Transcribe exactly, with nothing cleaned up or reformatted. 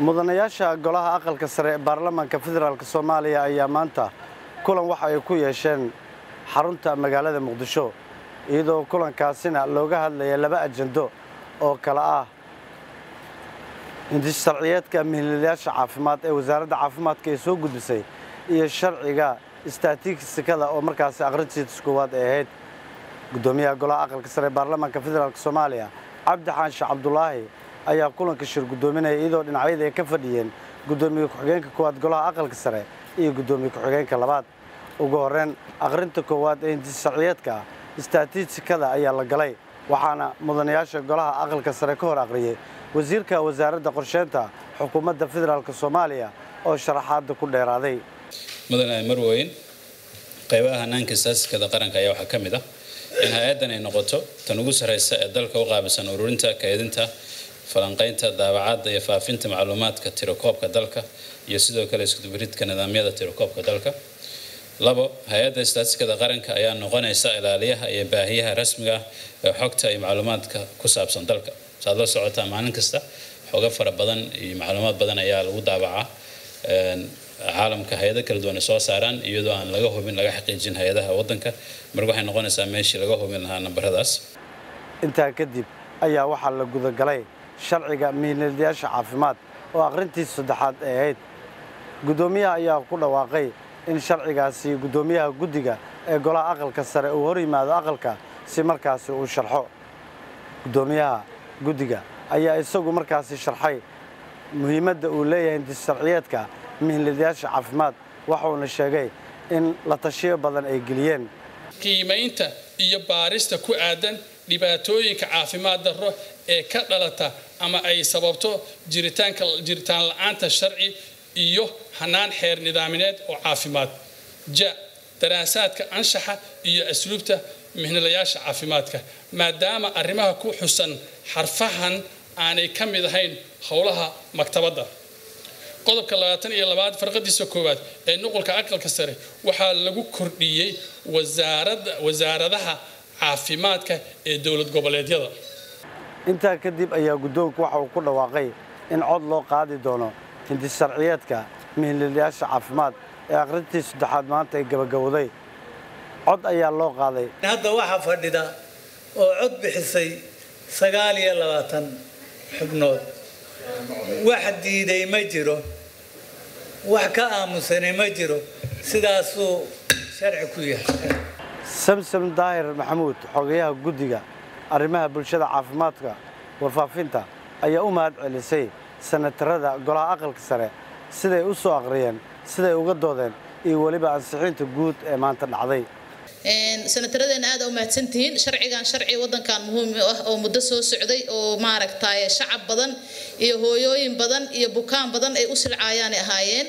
mudanayaasha golaha aqalka sare ee baarlamaanka federaalka Soomaaliya ayaa maanta kulan waxa ay ku yeesheen xarunta magaalada Muqdisho iyadoo kulankaasina looga hadlayay laba ajando oo kala ah inta sharciyeedka mihliyaasha caafimaad ee wasaaradda caafimaadka ay soo gudbisay iyo sharciga istaatistikada oo markaas aqrintiisa koowaad ay ahayd gudoomiyaha golaha aqalka sare ee baarlamaanka federaalka Soomaaliya Cabdi Xaashi Cabdulaahi ayaa kulanka shir gudoominaya iyadoo dhinacayada ay ka fadhiyeen gudoomiye ku-xigeenka koowaad golaha aqalka sare iyo gudoomiye ku-xigeenka labaad ugu horeen aqrinta koowaad ee sharciyeedka istaatistikada ayaa la galay waxaana mudanayaasha golaha aqalka sare ka hor aqriyay wasiirka wasaaradda qorsheynta xukuumadda federaalka Soomaaliya oo sharaxaad ku dheeraaday mudanayaasha marweyn qaybaha hannaanka siyaasadda qaranka ayaa waxa kamid ah in hay'adan ay noqoto tan ugu sareysa ee dalka u qaabisan ururinta kaydinta falanqaynta daabacada iyo faafinta macluumaadka tirakoobka dalka iyo sidoo kale isku dubridka nidaamyada tirakoobka dalka labo hay'adda istaatistikada qaranka ayaa noqonaysa ilaaliyaha iyo baahiyaha rasmiga ee xogta iyo macluumaadka ku saabsan dalka saad la socotaa maalin kasta xogo fara badan iyo macluumaad badan ayaa lagu daabacaa een caalamka hay'adaha kala duwan soo saaraan iyadoo aan laga hubin laga xaqiijin hay'adaha wadanka marka waxay noqonaysaa meeshii laga hubin lahaa nambaradaas inta kadib ayaa waxa la gudagalay sharciga mihliyaasha caafimaad oo aqrintiisa saddexaad ee ahayd gudoomiyaha ayaa ku dhawaaqay in sharcigaasi gudoomiyaha guddiga ee golaha aqalka sare uu hor yimaado aqalka si markaas uu sharxo gudoomiyaha guddiga ayaa isagu markaas sharxay muhiimadda uu leeyahay sharciyeedka mihliyaasha caafimaad waxaana sheegay in la tashiyo badan ay geliyeen qiimaynta iyo baarista ku aadan dhibaatooyinka caafimaad darro ee ka dhalata ama ay sababto jiritaanka jiritaan la'aanta sharci iyo hanaan xeer nidaamineed oo caafimaad ja daraasaadka anshaxa iyo asluubta mihliyaasha caafimaadka maadaama arrimaha ku xusan xarfahan aanay ka mid ahayn howlaha maktabadda qodobka labaatan iyo labaad farqadiisa koowaad ee nuqulka aqalka sare waxaa lagu kordhiyay wasaaradda wasaaradaha caafimaadka ee dawlad goboleedyada inta kadib ayaa gudoonku waxa uu ku dhawaaqay in cod loo qaadi doono inta sharciyeedka mihliyaasha caafimaad ee aqrintii saddexaad maanta ay gabagabooday cod ayaa loo qaaday hadda waxa fadhida oo cod bixisay sagaal iyo labaatan xubnood wax diiday ma jiro wax ka aamusanay ma jiro sidaas uu sharci ku yahay samsam daahir maxamuud xogayaha guddiga arrimaha bulshada caafimaadka warfaafinta ayaa u mahad celisay sanatarada golaha aqalka sare siday u soo aqriyeen siday uga doodeen iyo waliba ansixinta guud ee maanta dhacday een sanataradeen aad u mahadsantiin sharciigan sharci wadankan muhiim ah oo muddo soo socday oo maaragtay shacab badan iyo hooyooyin badan iyo bukaan badan ay u silcaayaan ahaayeen